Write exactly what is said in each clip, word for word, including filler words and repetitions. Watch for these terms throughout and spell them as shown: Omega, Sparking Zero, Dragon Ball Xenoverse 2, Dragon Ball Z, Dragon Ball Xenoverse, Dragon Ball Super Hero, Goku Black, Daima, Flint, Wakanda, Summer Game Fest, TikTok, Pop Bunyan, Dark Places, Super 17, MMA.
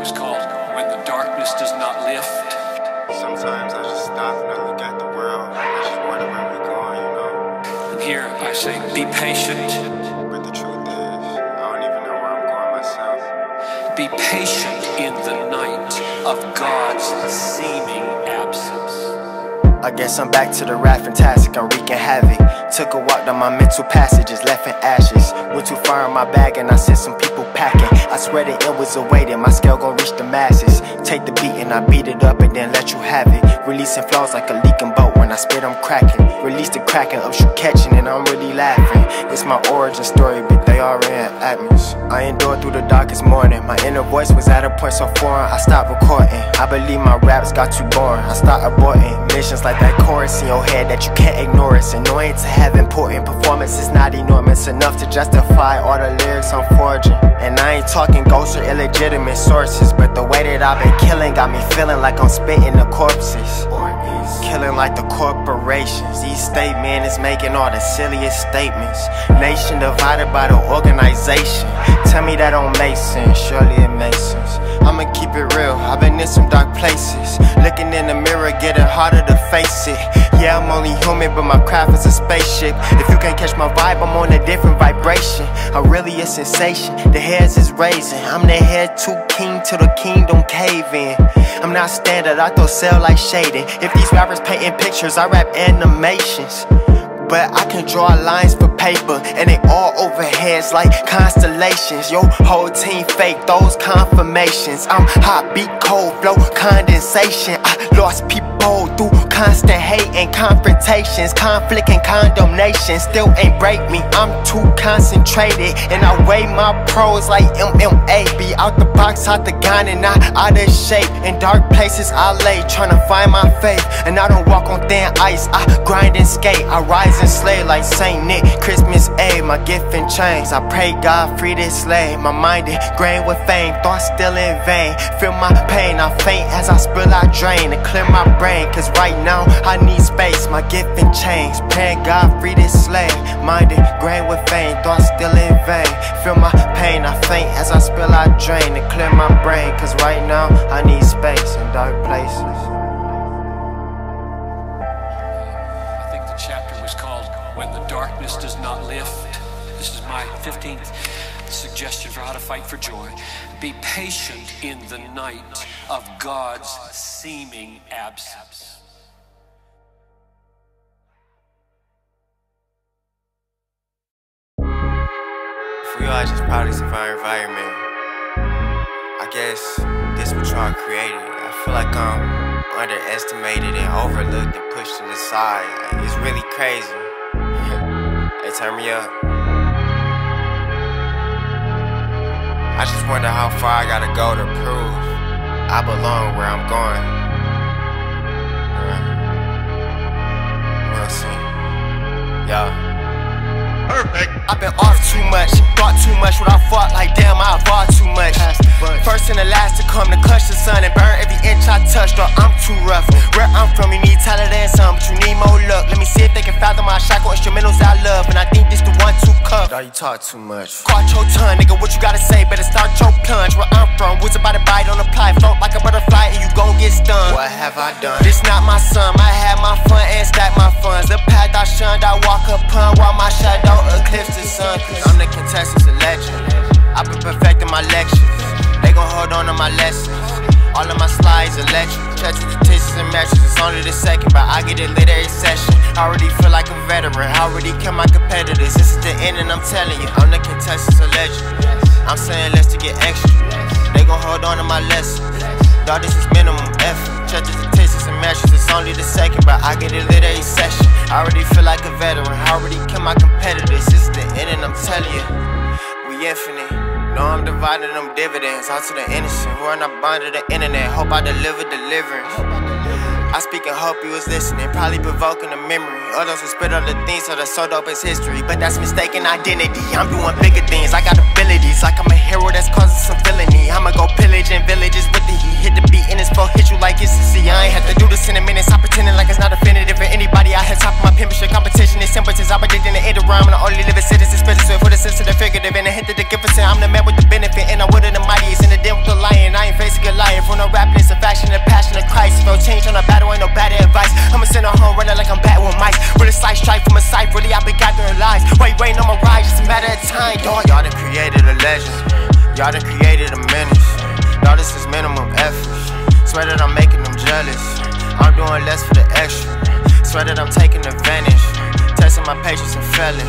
was called When the Darkness Does Not Lift. Sometimes I just stop and I look at the world. I just wonder where we're going, you know. And here I say, be patient. But the truth is, I don't even know where I'm going myself. Be patient in the night of God's seeming absence. I guess I'm back to the rat, fantastic, I'm wreaking havoc. Took a walk down my mental passages, left in ashes. Went too far in my bag and I sent some people packing. I swear the end was awaiting, my scale gon' reach the masses. Take the beat and I beat it up and then let you have it. Releasing flaws like a leaking boat, when I spit I'm cracking. Release the cracking, up you catching and I'm really laughing. It's my origin story, but they already at me. I endured through the darkest morning, my inner voice was at a point so foreign, I stopped recording. I believe my raps got too boring, I start aborting missions like Like that chorus in your head that you can't ignore. It's annoying to have important performances, not enormous enough to justify all the lyrics I'm forging. And I ain't talking ghosts or illegitimate sources, but the way that I've been killing got me feeling like I'm spitting the corpses. Killing like the corporations. These statements is making all the silliest statements. Nation divided by the organization. Tell me that don't make sense, surely it makes sense. I'ma keep it real, I've been in some dark places. Looking in the mirror, getting harder to face it. Yeah, I'm only human, but my craft is a spaceship. If you can't catch my vibe, I'm on a different vibration. I'm really a sensation, the heads is raising. I'm the head too king till the kingdom cave in. I'm not standard, I throw cell like shading. If these rappers painting pictures, I rap animations. But I can draw lines for paper, and they all overheads like constellations. Yo, whole team fake, those confirmations. I'm hot, beat, cold, flow, condensation. I lost people through constant hate and confrontations. Conflict and condemnation still ain't break me. I'm too concentrated, and I weigh my pros like M M A. Be out the box, out the gun, and I out of shape. In dark places I lay, tryna find my faith. And I don't walk on thin ice, I grind and skate. I rise and slay like Saint Nick, Christmas Eve, my gift and chains. I pray God free this slave. My mind ingrained with fame, thoughts still in vain. Feel my pain, I faint as I spill, I drain. And clear my brain, cause right now I need space. My gift and chains, praying God free this slave. Mind ingrained with fame, thoughts still in vain. Feel my pain, I faint as I spill, I drain. And clear my brain, cause right now I need space in dark places. When the darkness does not lift. This is my fifteenth suggestion for how to fight for joy. Be patient in the night of God's seeming absence. For y'all, just products of our environment. I guess this what y'all created. I feel like I'm underestimated and overlooked and pushed to the side. Like, it's really crazy. They turn me up. I just wonder how far I gotta go to prove I belong where I'm going. Uh, we'll see. Yo. Perfect. I've been off too much, thought too much. What I fought, like damn, I evolved too much. First and the last to come to clutch the sun and burn every inch I touched. Or I'm too rough. Where I'm from, you need talent and some, but you need more luck. Let me see if they can fathom my shackle instrumentals I love, and I think this the one to cuff. Dog, you talk too much. Caught your tongue, nigga. What you gotta say? Better start your plunge. Where I'm from, was about to bite on the ply, float like a butterfly, and you gon' get stung. What have I done? This not my son. I had my fun and stack my funds. The path I shunned, I walk upon while my shadow. Eclipse the sun, cause I'm the contestant's legend. I've been perfecting my lectures. They gon' hold on to my lessons. All of my slides electric. Catch with the tissues and matches. It's only the second, but I get it later every session. I already feel like a veteran. I already kill my competitors. This is the end and I'm telling you, I'm the contestant's legend. I'm saying less to get extra. They gon' hold on to my lessons. Dog, this is minimum effort. Check the statistics and measures, it's only the second, but I get it lit every session. I already feel like a veteran, I already kill my competitors. It's the end and I'm telling you, we infinite. No, I'm dividing them dividends out to the innocent who are not bonded to the internet. Hope I deliver deliverance. I speak and hope you was listening, probably provoking a memory. Others who spit all the things so that's so dope is history. But that's mistaken identity, I'm doing bigger things. I got abilities, like I'm a hero that's causing some villainy. I'ma go pillaging villages with the heat. Hit the beat and it's flow, hit you like it's the sea. I ain't have to do this in a minute, stop pretending like it's not offended. If anybody out here top of my pimpish competition is symptoms. I'm predicting the end of rhyme and I only live in citizens. Specific for the sensitive figurative and a hint of the gift. I'm the man with the benefit and I would of the mightiest. In the den with the lion, I ain't facing Y'all done created a menace. Y'all, this is minimum effort. Swear that I'm making them jealous. I'm doing less for the extra. Swear that I'm taking advantage. Testing my patience and failing.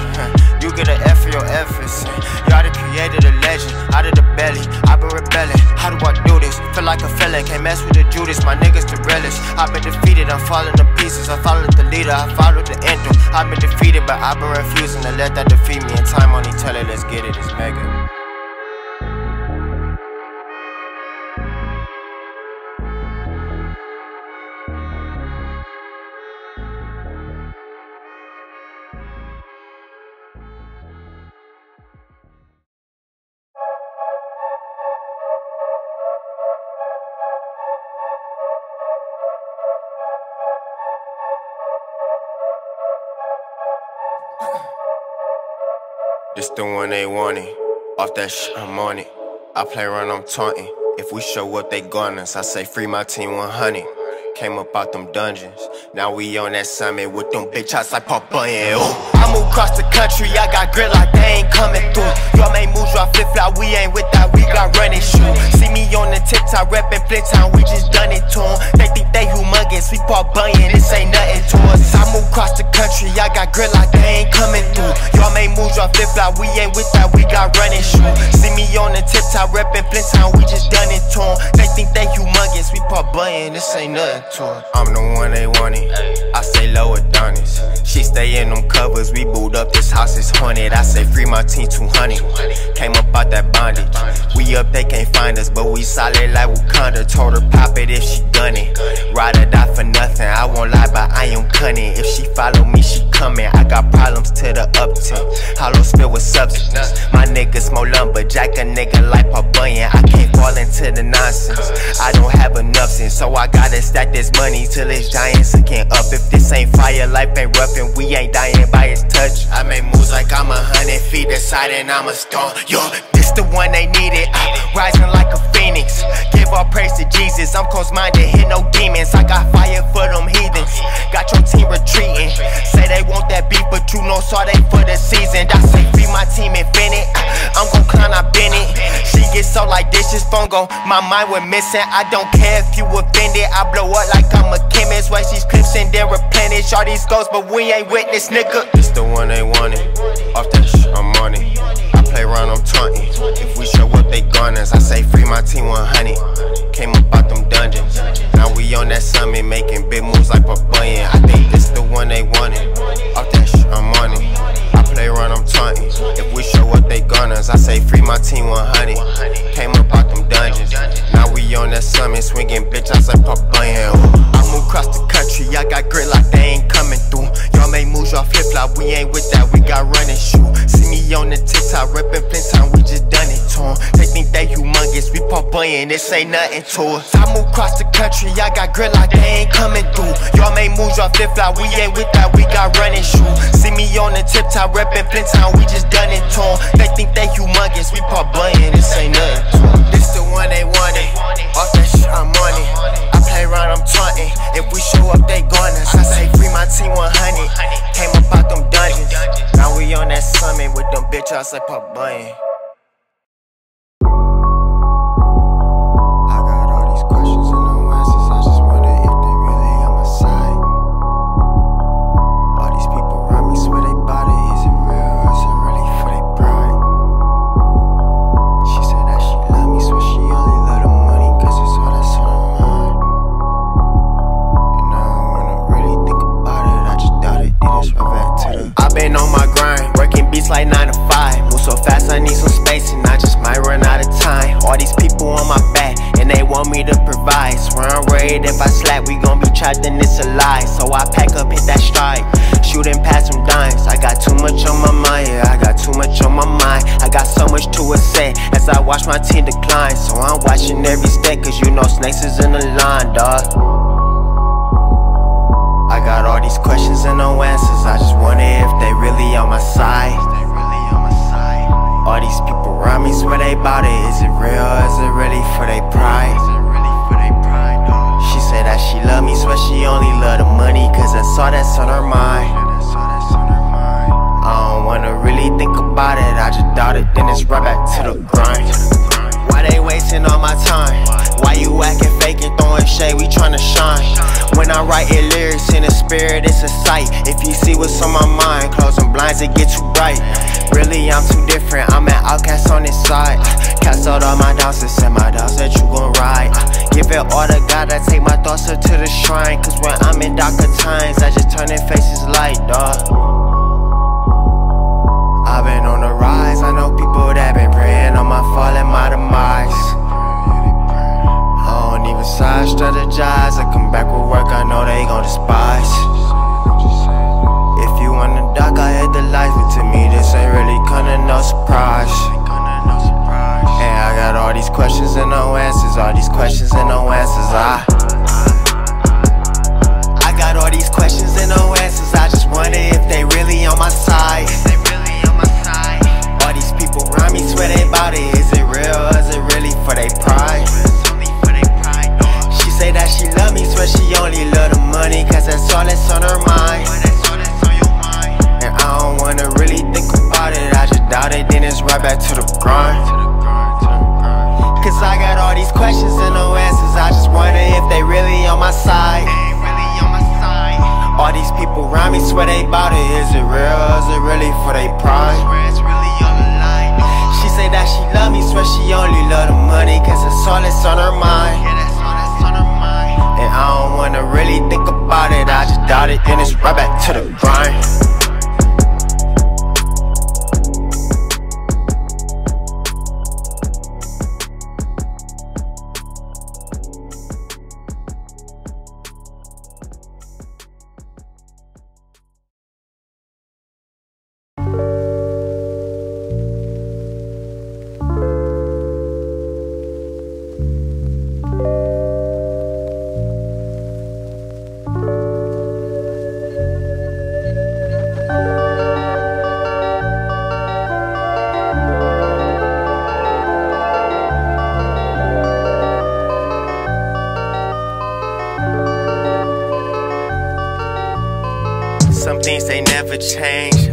You get an F for your efforts. Y'all done created a legend. Out of the belly, I've been rebelling. How do I do this? Feel like a felon. Can't mess with the Judas. My niggas the relish. I've been defeated. I'm falling to pieces. I followed the leader. I followed the anthem. I've been defeated, but I've been refusing to let that defeat me. In time only tell it. Let's get it. It's mega. It's the one they wanted. Off that shit, I'm on it. I play run, I'm taunting. If we show up, they gun us. I say free my team one hundred. Came up out them dungeons. Now we on that summit with them bitch hots like Pop Bunyan. Ooh, I move across the country. I got grit like they ain't coming through. Y'all make moves, y'all flip flop. We ain't with that. We got running shoes. See me on the TikTok reppin' Flint town. We just done it to 'em. They think they humongous. We Pop Bunyan. This ain't nothing to us. I move across the country. I got grit like they ain't coming through. Y'all make moves, y'all flip flop. We ain't with that. We got running shoes. See me on the TikTok reppin' Flint town. We just done it to 'em. They think they humongous. We Pop Bunyan. This ain't nothing. I'm the one they wanted. I say low Adonis. She stay in them covers. We boot up this house, it's haunted. I say free my team two hundred. Came up out that bondage. We up, they can't find us, but we solid like Wakanda. Told her pop it if she done it. Ride or die for nothing. I won't lie, but I am cunning. If she follow me, she coming. I got problems to the uptick. Hollow spill with substance. My nigga small lumberjack, a nigga like Pop Bunyan. I can't fall into the nonsense. I don't have enough sense, so I gotta stack this money till it's giants again up. If this ain't fire, life ain't rough and we ain't dying by its touch. I make moves like I'm a hundred feet aside and I'm a storm. Yo, this the one they needed. I'm rising like a phoenix. Give all praise to Jesus. I'm close-minded, hit no demons. I got fire for them heathens. Got your team retreating. Say they want that beef, but you know saw they for the season. I say free my team and Bennett. I'm gon' climb, I bend it. She gets so like dishes, phone go. My mind went missing. I don't care if you offended. I blow up like I'm a chemist. Why she's clips and then replenish all these goals, but we ain't witness, nigga. It's the one they wanted. Off that shit, I'm on it. I play round, I'm taunting. If we show up, they gunners. I say free my team one hundred. Came up out them dungeons. Now we on that summit, making big moves like Pop Bunyan. I think this the one they wanted. Off that shit, I'm on it. I play round, I'm taunting. If we show up, they gunners. I say free my team one hundred. Came up out them dungeons. Now we on that summit, swinging bitch. I say Pop Bunyan. I move across the country, I got grit like they ain't coming through. Y'all make moves, y'all flip flop, we ain't with that, we got running shoe. See me on the TikTok, reppin' Flint town, we just done it to 'em. They think they humongous, we Pop Bunyan, this ain't nothing to us. I move across the country, I got grit like they ain't coming through. Y'all make moves, y'all flip flop, we ain't with that, we got running shoe. See me on the TikTok, reppin' Flint town, we just done it to 'em. They think they humongous, we Pop Bunyan, this ain't nothing to us. This the one they wanted, off that shit, I'm on it. I play round, I'm taunting. If we show up, they gon' us. I say free my team one hundred. Came up out them dungeons. Now we on that summit with them bitch hots like Pop Bunyan. Like nine to five, move so fast I need some space and I just might run out of time. All these people on my back and they want me to provide. Swear I'm worried if I slack we gon' be trapped and it's a lie. So I pack up, hit that stride, shootin' past some dimes. I got too much on my mind, yeah, I got too much on my mind. I got so much to ascend as I watch my team decline. So I'm watching every step cause you know snakes is in the line, dawg. I got all these questions and no answers. I just wonder if they really on my side. All these people around me swear they bout it. Is it real or is it really for they pride? She said that she love me, swear she only love the money, cause that's all that's on her mind. I don't wanna really think about it, I just doubt it, then it's right back to the grind. wasting all my time. Why you acting fake and throwing shade? We tryna shine. When I write it lyrics in the spirit, it's a sight. If you see what's on my mind, close them blinds, it get you right. Really, I'm too different. I'm an outcast on this side. Cast out all my doubts and send my doubts that you gon' ride. Give it all to God. I take my thoughts up to the shrine. Cause when I'm in darker times, I just turn their faces light, dawg. I've been on the rise. I know people that been praying on my fall and my demise. Side strategize, I come back with work, I know they gon' despise. If you in the dark, I hit the lights, but to me this ain't really coming no surprise. And I got all these questions and no answers, all these questions and no answers, I I got all these questions and no answers, I just wonder if they really on my side. All these people around me swear they bout it, is it real or is it really for they pride? Say that she love me, swear she only love the money, cause that's all that's on her mind. And I don't wanna really think about it, I just doubt it, then it's right back to the grind. Cause I got all these questions and no answers, I just wonder if they really on my side. All these people around me swear they bout it, is it real or is it really for they pride? She say that she love me, swear she only love the money, cause that's all that's on her mind. And I don't wanna really think about it, I just doubt it, then it's right back to the grind.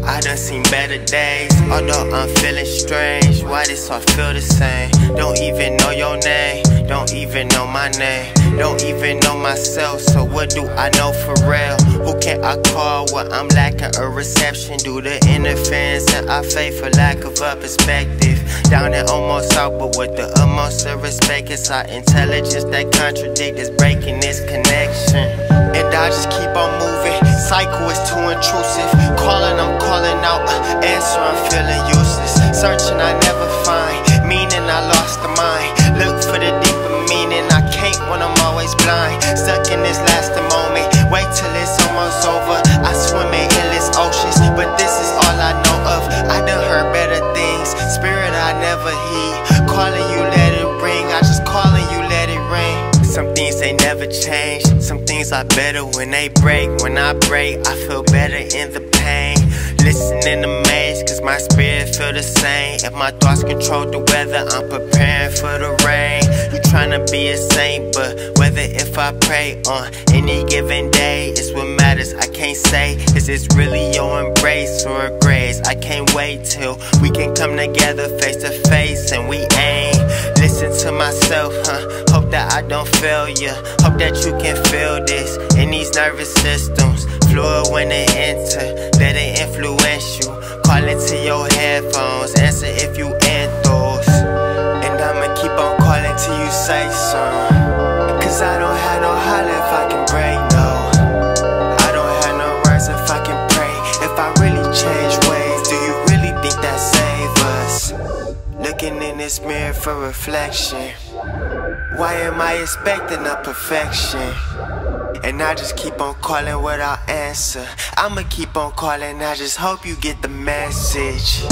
I done seen better days, although I'm feeling strange. Why this all feel the same? Don't even know your name, don't even know my name, don't even know myself, so what do I know for real? Who can I call when I'm lacking a reception? Due to interference and our faith for lack of a perspective. Down and almost out, but with the utmost of respect. It's our intelligence that contradicts is breaking this connection. And I just keep on moving, cycle is too intrusive. Calling, I'm calling out, uh, answer, I'm feeling useless. Searching, I never find, meaning I lost the mind. Look for the deeper meaning, I can't when I'm always blind. Stuck in this lasting moment, wait till it's almost over. I swim in endless oceans, but this is all I know of. I done heard better things, spirit I never heed. Calling you, let it ring, I just calling you, let it ring. Some things they never change, some things are better when they break. When I break, I feel better in the pain. Listening to maze, cause my spirit feel the same. If my thoughts control the weather, I'm preparing for the rain. You tryna be a saint, but whether if I pray on any given day, it's what matters, I can't say. Is this really your embrace or a grace? I can't wait till we can come together face to face and we aim. Listen to myself, huh, hope that I don't fail ya. Hope that you can feel this, in these nervous systems. Fluid when they enter, let it influence you. Call into your headphones, answer if you in those. And I'ma keep on calling till you say something. Cause I don't have no holler if I can break, no. I don't have no words if I can pray. If I really change ways, do you really think that save us? Looking in this mirror for reflection. Why am I expecting a perfection? And I just keep on calling without answer. I'ma keep on calling, I just hope you get the message.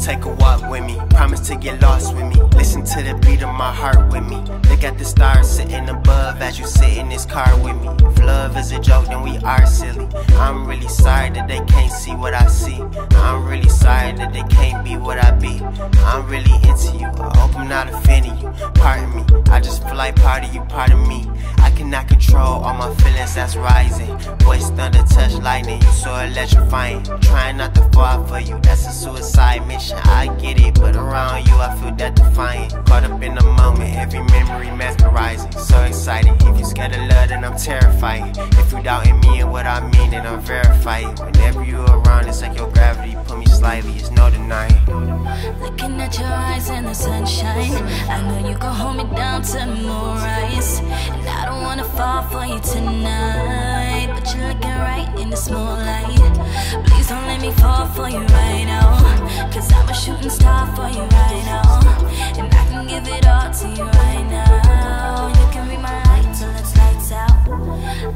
Take a walk with me, promise to get lost with me. Listen to the beat of my heart with me. Look at the stars sitting above as you sit in this car with me. If love is a joke, then we are silly. I'm really sorry that they can't see what I see. I'm really sorry that they can't be what I be. I'm really into you, I hope I'm not offending you. Pardon me, I just feel like part of you, part of me. I cannot control all my feelings that's rising. Voice thunder, touch lightning, you so electrifying. Trying not to fall for you, that's a suicide mission. I get it, but around you I feel that defiant. Caught up in the moment, every memory mesmerizing. So exciting, if you scared of love then I'm terrifying. If you doubting me and what I mean then I'm verifying. Whenever you around it's like your gravity put me slightly, it's no denying. Looking at your eyes and the sunshine, I know you gon' hold me down till the moon rise. And I don't wanna fall for you tonight, but you're looking right in the small light. Please don't let me fall for you right now, cause I'm a shooting star for you right now. And I can give it all to you right now. You can read my light till it's lights out.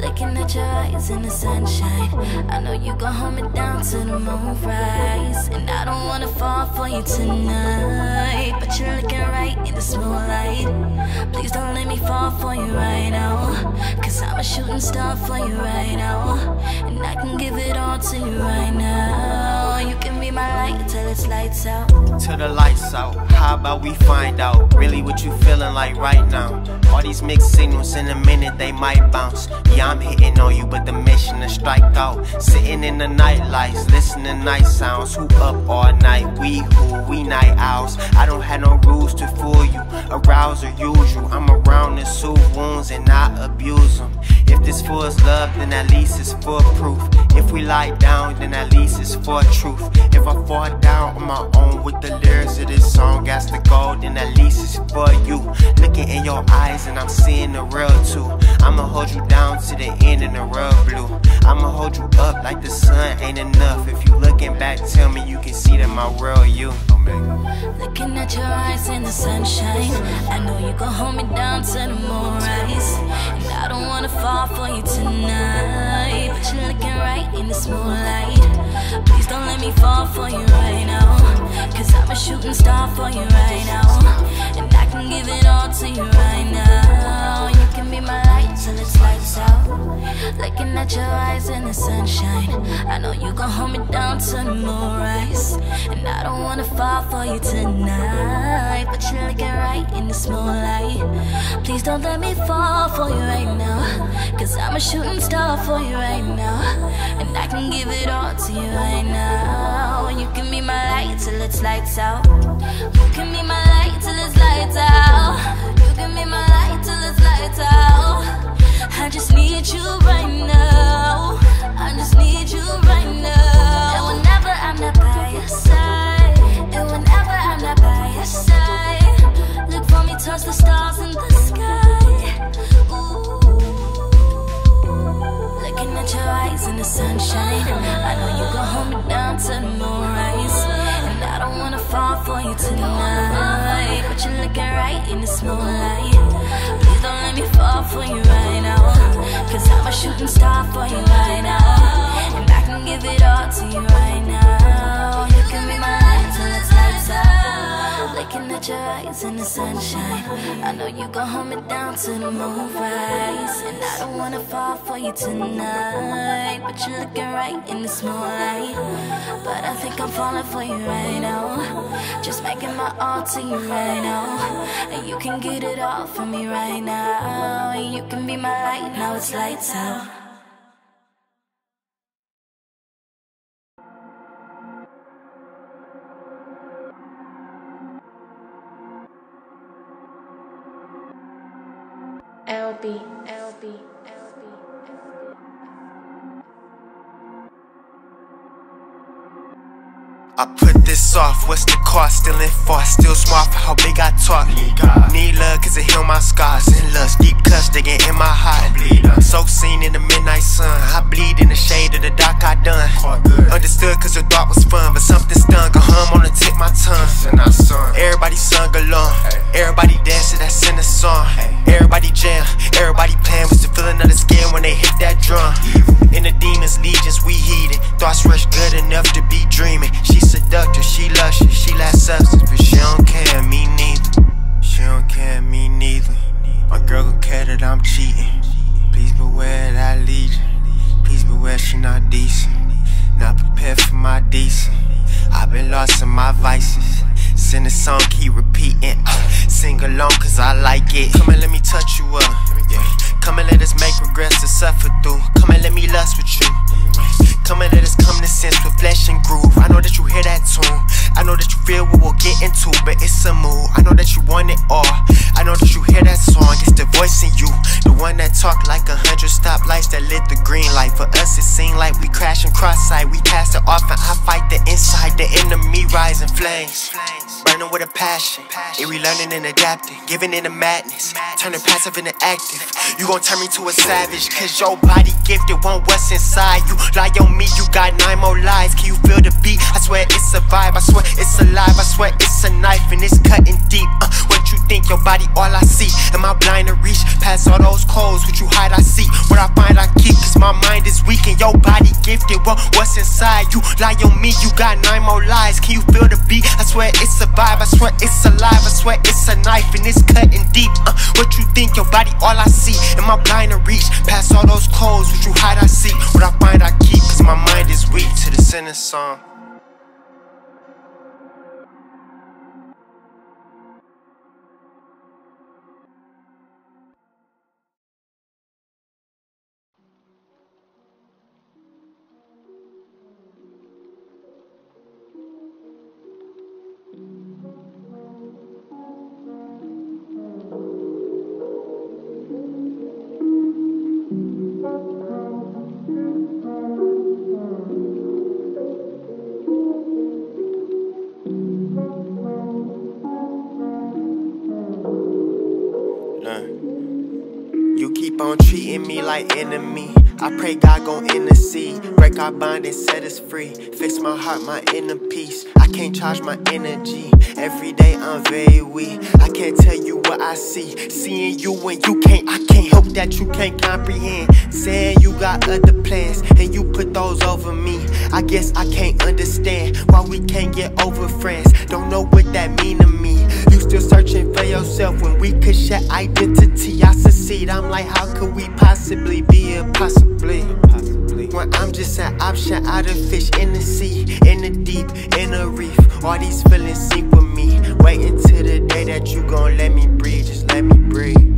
Looking at your eyes in the sunshine, I know you gon' hold me down till the moon rise. And I don't wanna fall for you tonight, but you're looking right in the small light. Please don't let me fall for you right now, cause I'm a shooting star for you right now. And I can give it all to you right now. You can be my light till it's lights out. Till the lights out, how about we find out really what you feeling like right now? All these mixed signals, in a minute they might bounce. Yeah, I'm hitting on you, but the mission is strike out. Sitting in the night lights, listening night sounds. Who up all night? We who? We night owls. I don't have no rules to fool you, arouse or use you. I'm around to soothe wounds and not abuse them. If this for is love, then at least it's for proof. If we lie down, then at least it's for truth. If I fall down on my own with the lyrics of this song, as the gold, then at least it's for you. Looking in your eyes and I'm seeing the real too. I'ma hold you down to the end in the rub blue. I'ma hold you up like the sun ain't enough. If you looking back, tell me you can see that my real you. Omega. Looking at your eyes in the sunshine, I know you gon' hold me down till the moon rise. And I don't wanna fall for you tonight, but you're looking right in the small light. Please don't let me fall for you right now, cause I'm a shooting star for you right now. And I can give it all to you right now. You can be my light till it's lights out. Looking at your eyes in the sunshine, I know you gon' hold me down till the moon rise. And I don't wanna fall for you tonight, but you're looking right in the small light. Please don't let me fall for you right now, cause I'm a shooting star for you right now. And I can give it all to you right now. You can be my light till it's lights out. You can be my light till it's lights out. You can be my light till it's lights out. I just need you right now. I just need you right now. And whenever I'm not by your side, and whenever I'm not by your side, look for me towards the stars in the sky. Ooh. Looking at your eyes in the sunshine, I know you gon' hold me down till the moon rise. I don't wanna fall for you tonight, but you're looking right in the small light. Please don't let me fall for you right now, cause I'm a shooting star for you right now. And I can give it all to you right now. You can be my light till it's lights out. Looking at your eyes in the sunshine, I know you gon' hold me down till the moon rise. And I don't wanna fall for you tonight, but you're looking right in the small light. But I think I'm falling for you right now. Now, just making my all to you right now. And you can get it all from me right now. You can be my light, now it's lights out. L B, L B. I put this off, what's the cost? Still in far, still smart for how big I talk. Need love cause it heal my scars and lust. Deep cuts digging in my heart. So seen in the midnight sun, I bleed in the shade of the dark I done. Understood cause the dark was fun, but something stung. A hum on the tip my tongue. Everybody sung along, everybody dancing that sin she luscious, she lack substance, but she don't care, me neither. She don't care, me neither. My girl gon' care that I'm cheating. Please beware that I lead you. Please beware she not decent. Not prepared for my decent. I've been lost in my vices. Send a song, keep repeating. uh, Sing along cause I like it. Come and let me touch you up, yeah. Come and let us make regrets to suffer through. Come and let me lust with you. Come and let us come to sense with flesh and groove. I know that you hear that tune, I know that you feel what we'll get into, but it's a mood. I know that you want it all, I know that you hear that song. It's the voice in you, the one that talk like a hundred stoplights that lit the green light. For us it seemed like we crashing cross-sight. We passed it off and I fight the inside. The enemy rising flames, burning with a passion. It relearning and adapting, giving in the madness, turning passive into active. You gon' turn me to a savage, cause your body gifted, want what's inside you. Lie on me, you got nine more lies. Can you feel the beat? I swear it's a vibe, I swear it's alive, I swear it's a knife and it's cutting deep. uh, What you think, your body all I see. Am I blind to reach? Past all those codes, what you hide I see. What I find I keep, cause my mind is weak and your body gifted, want what's inside you. Lie on me, you got nine more lies. Can you feel the beat? I swear it's a vibe, I swear it's alive, I swear it's a knife and it's cutting deep. uh, What you think, your body all I see. Am I blind to reach? Past all those codes, what you hide I see. What I find I keep, cause my mind is weak. To the sinner's song. Like enemy, I pray God gon' intercede. Break our bond and set us free. Fix my heart, my inner peace. I can't charge my energy. Every day I'm very weak. I can't tell you what I see. Seeing you when you can't, I can't help that you can't comprehend. Saying you got other plans and you put those over me. I guess I can't understand why we can't get over friends. Don't know what that mean to me. You still searching for yourself when we could share identity. I succeed, I'm like how could we possibly be impossibly? When I'm just an option out of fish in the sea, in the deep, in the reef. All these feelings seep with me. Wait until the day that you gon' let me breathe. Just let me breathe.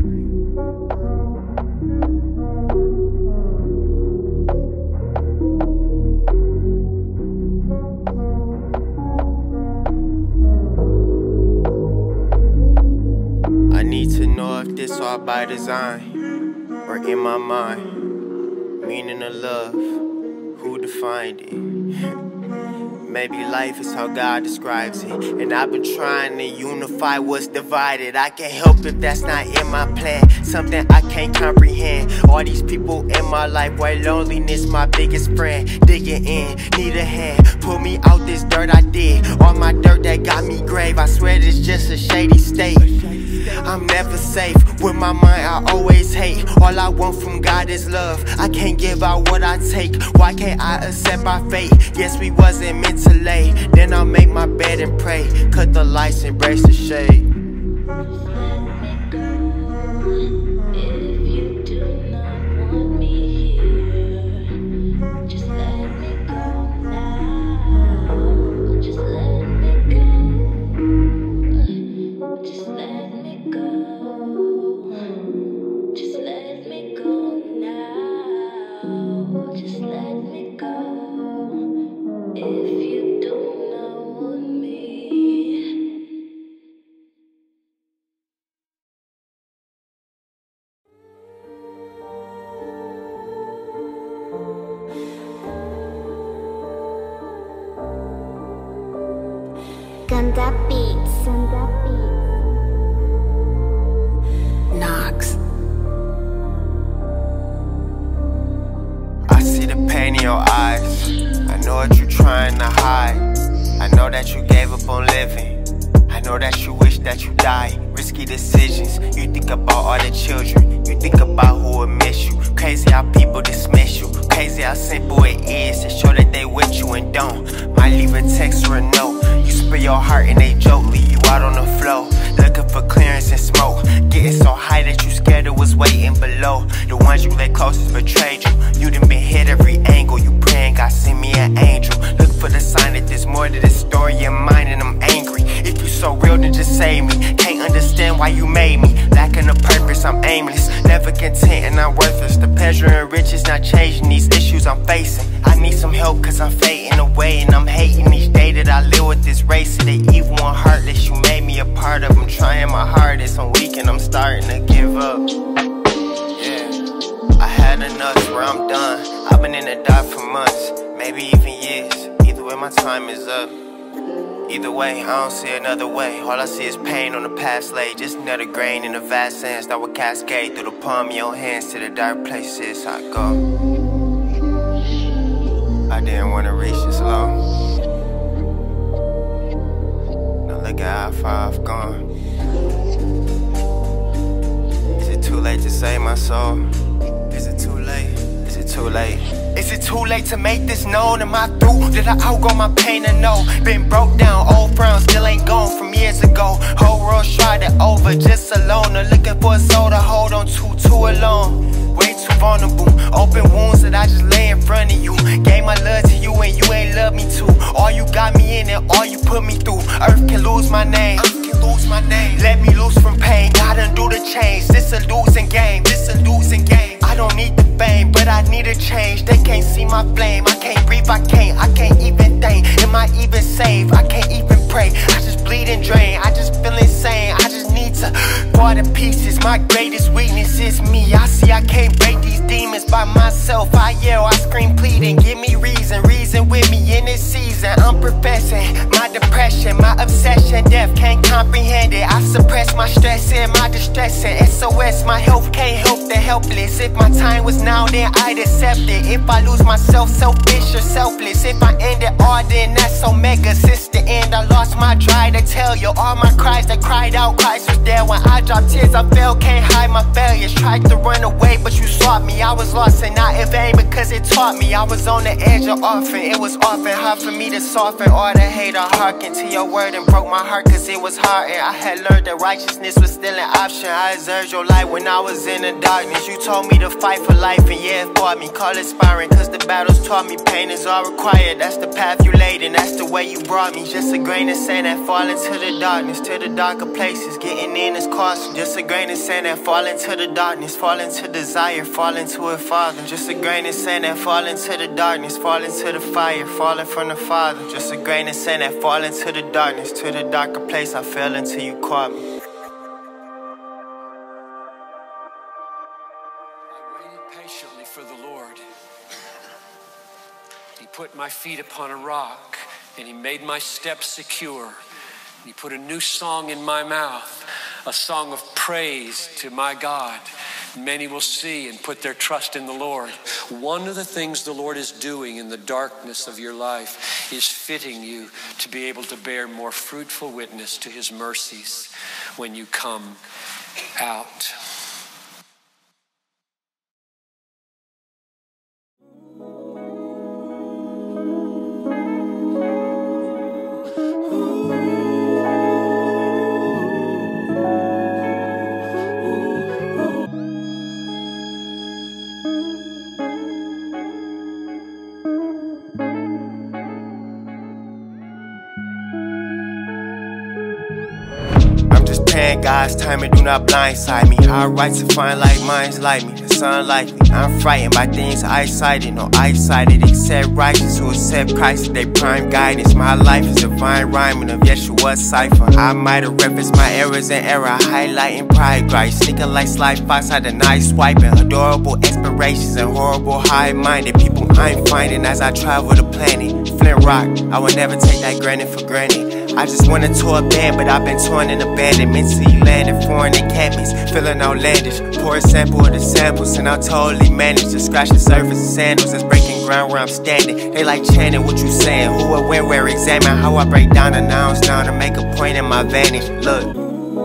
This all by design, or in my mind. Meaning of love, who defined it? Maybe life is how God describes it. And I've been trying to unify what's divided. I can't help if that's not in my plan. Something I can't comprehend. All these people in my life, why loneliness my biggest friend. Digging in, need a hand. Pull me out this dirt I did. All my dirt that got me grave. I swear it's just a shady state. I'm never safe, with my mind I always hate. All I want from God is love, I can't give out what I take. Why can't I accept my fate? Yes, we wasn't meant to lay. Then I'll make my bed and pray. Cut the lights, embrace the shade. I know that you wish that you die. Risky decisions, you think about all the children, you think about who will miss you. Crazy how people dismiss you, crazy how simple it is to show that they with you and don't. Might leave a text or a note, you spill your heart and they joke, leave you out on the floor. Looking for clearance and smoke, getting so high that you scared it was waiting below. The ones you let closest betrayed you, you done been hit every angle. You praying God send me an angel, look for the sign that there's more to this story in mine and I'm angry. If you so real then just save me, can't understand why you made me. Lacking a purpose, I'm aimless, never content and I'm worthless. The pleasure and riches not changing these issues I'm facing. I need some help cause I'm fading away and I'm hating each day that I live with this race of the evil and heartless. You made me a part of, I'm trying my hardest, I'm weak and I'm starting to give up. Yeah, I had enough where I'm done. I've been in the dark for months, maybe even years. Either way my time is up. Either way, I don't see another way. All I see is pain on the past laid, just another grain in the vast sands that will cascade through the palm of your hands to the dark places I go. I didn't want to reach this low. Now look at how far I've gone. Is it too late to save my soul? Is it too late? Is it too late? Is it too late to make this known? Am I through? Did I outgrow my pain or no? Been broke down, old frown still ain't gone from years ago. Whole world tried it over, just alone. I'm looking for a soul to hold on to, too alone. Way too vulnerable, open wounds that I just lay in front of you. Gave my love to you and you ain't love me too. All you got me in and all you put me through. Earth can lose my name, Earth can lose my name. Let me loose from pain, gotta undo the change. This a losing game, this a losing game. I don't need the fame, but I need a change. They can't see my flame, I can't breathe, I can't, I can't even think. Am I even saved? I can't even pray. I just bleed and drain, I just feel insane. I just need to fall to pieces. My greatest weakness is me. I see I can't break these demons by myself. I yell, I scream, pleading, give me reason, reason with me in this season. I'm professing my depression, my obsession, death can't comprehend it. I suppress my stress and my distressing. S O S, my health can't help the helpless. If my time was now, then I'd accept it. If I lose myself, selfish or selfless. If I end it all, then that's Omega. Since the end, I lost my drive to tell you all my cries that cried out. Christ was there when I dropped tears. I fell, can't hide my failures. Tried to run away, but you sought me. I was lost and not in vain because it taught me. I was on the edge of often. It was often hard for me to soften all the hate. I hearkened to your word and broke my heart because it was hard. And I had learned that righteousness was still an option. I observed your light when I was in the darkness. You told me to fight for life and yeah, it fought me. Call inspiring because the battles taught me pain is all required. That's the path you laid and that's the way you brought me. Just a grain of sand that falls into the darkness, to the darker places. Getting in is costly. Just a grain of sand that fall into the darkness, fall into desire, fall into a father. Just a grain of sand that fall into the darkness, fall into the fire, falling from the father. Just a grain of sand that fall into the darkness, to the darker place I fell until you caught me. I waited patiently for the Lord. He put my feet upon a rock and he made my steps secure. He put a new song in my mouth, a song of praise to my God. Many will see and put their trust in the Lord. One of the things the Lord is doing in the darkness of your life is fitting you to be able to bear more fruitful witness to his mercies when you come out. God's timing do not blindside me. I write to find like minds like me. It's unlikely. I'm frightened by things eyesighted, no eyesighted. Except righteous who accept Christ as their prime guidance. My life is divine rhyming of Yeshua's cipher. I might have referenced my errors and error, highlighting pride Christ. Sneaking like Sly Fox, had a nice swiping. Adorable aspirations and horrible high-minded people I'm finding as I travel the planet. Flint Rock, I will never take that granted for granted. I just wanted to abandon, but I've been torn and abandoned. Mentally landed, foreign encampments, feeling outlandish. Pour a sample of the samples, and I totally managed to scratch the surface of sandals that's breaking around where I'm standing. They like chanting what you saying, who or where, where, examine how I break down the nouns now to make a point in my vantage. Look,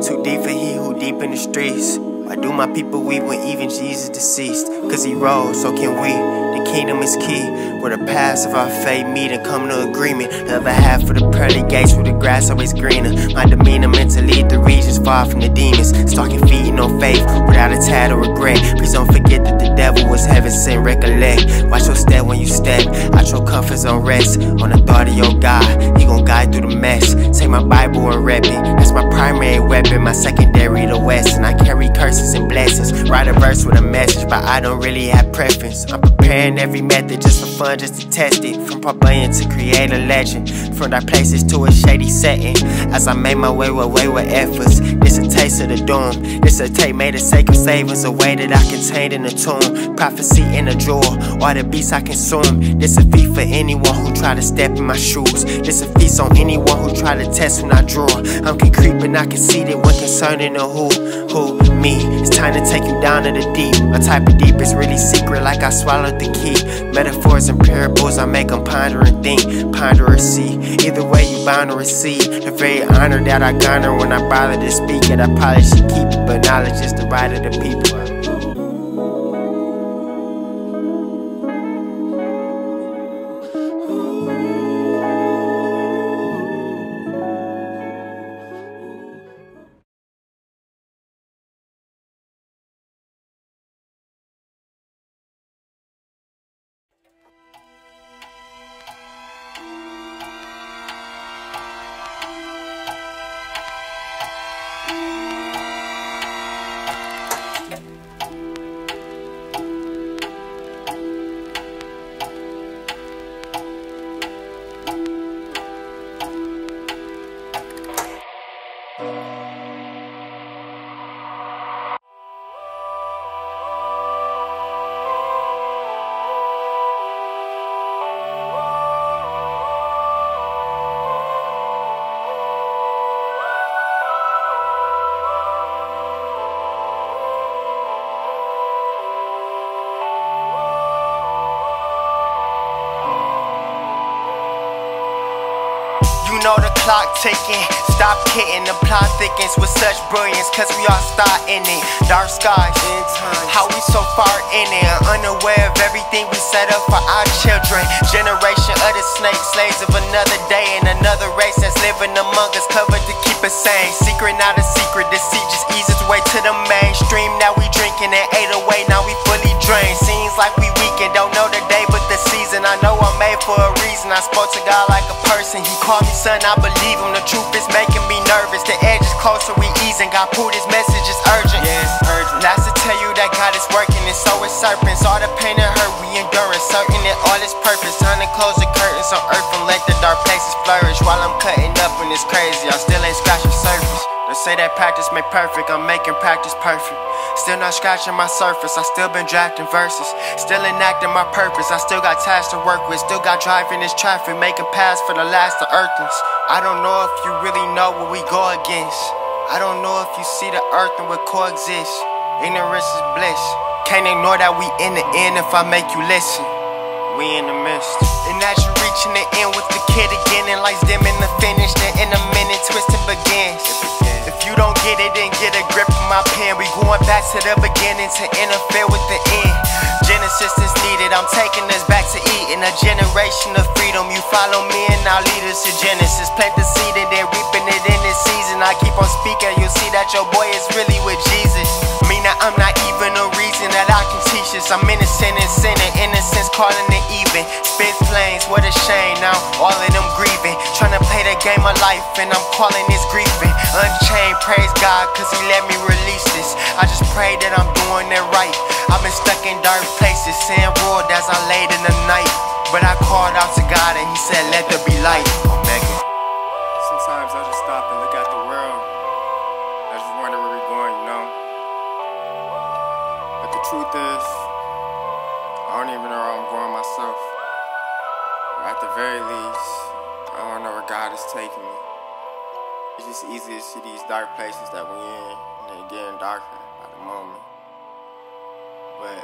too deep for he who deep in the streets. Why do my people weep when even Jesus deceased? Cause he rose, so can we. The kingdom is key, where the paths of our faith meet and come to agreement. The other half of the pearly gates where the grass always greener. My demeanor meant to lead the regions far from the demons. Stalking feeding on faith without a tad or regret. Please don't forget that the devil was heaven sent, recollect. Watch your step when you step, out your comforts on rest. On the thought of your God, he gon' guide through the mess. Take my Bible and rep it, that's my primary weapon. My secondary the West, and I carry curses and blessings. Write a verse with a message, but I don't really have preference. I'm preparing every method just for fun, just to test it. From barbarian to create a legend, from dark places to a shady setting. As I made my way with wayward efforts, this a taste of the doom. This a tape made of sacred savings, a way that I contained in a tomb. Prophecy in a drawer, all the beasts I consume. This a feat for anyone who try to step in my shoes. This a feast on anyone who try to test when I draw. I'm concrete but not conceited when concerning the who, who, me. It's time to take you down to the deep. My type of deep is really secret, like I swallowed the key. Metaphors and parables, I make them ponder and think, ponder or see. Either way, you bound to receive the very honor that I garner when I bother to speak it. I probably should keep it, but knowledge is the right of the people. Know the clock ticking, stop kidding, the plot thickens with such brilliance, cause we all start in it. Dark skies, how we so far in it, unaware of everything we set up for our children. Generation of the snake, slaves of another day and another race that's living among us, covered to keep us sane. Secret not a secret, deceit just eases its way to the mainstream. Now we drinking and ate away, now we fully drained. Seems like we weakened, don't know the day but the season. I know I'm made for a reason, I spoke to God like a person. He called me son, I believe him, the truth is making me nervous. The edge is closer, we easing. God pulled his message, it's urgent. Yeah, it's urgent. Not to tell you that God is working, and so is serpents. All the pain and hurt we enduring, certain that all is purpose. Time to close the curtains on earth and let the dark places flourish. While I'm cutting up and it's crazy, I still ain't scratching surface. They say that practice make perfect, I'm making practice perfect. Still not scratching my surface, I still been drafting verses. Still enacting my purpose, I still got tasks to work with. Still got driving this traffic, making paths for the last of earthlings. I don't know if you really know what we go against. I don't know if you see the earth and what coexist. Ignorance is bliss. Can't ignore that we in the end if I make you listen. We in the midst. And as you're reaching the end with the kid again, and lights dim in the finish, then in a minute twisting begins. If you don't get it, then get a grip of my pen. We going back to the beginning to interfere with the end. Genesis is needed, I'm taking us back to Eden. A generation of freedom, you follow me and I'll lead us to Genesis. Plant the seed and then reaping it in this season. I keep on speaking, you'll see that your boy is really with Jesus. Me now, I'm not even a reason that I can teach this. I'm innocent and sinning, innocence calling it even. Spit flames, what a shame, now all of them grieving. Trying to play the game of life and I'm calling this grieving. Unchained, praise God, cause he let me release this. I just pray that I'm doing it right. I've been stuck in dark places, sin ruled as I laid in the night. But I called out to God and he said, let there be light. Omega. Sometimes I just stop and look at the world. I just wonder where we're going, you know. But the truth is, I don't even know where I'm going myself. Or at the very least, I don't know where God is taking me. It's just easy to see these dark places that we're in, and they're getting darker by the moment. But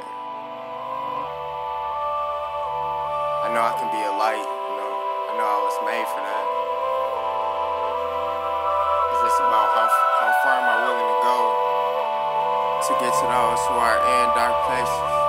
I know I can be a light, you know. I know I was made for that. It's just about how, how far am I willing to go to get to those who are in dark places.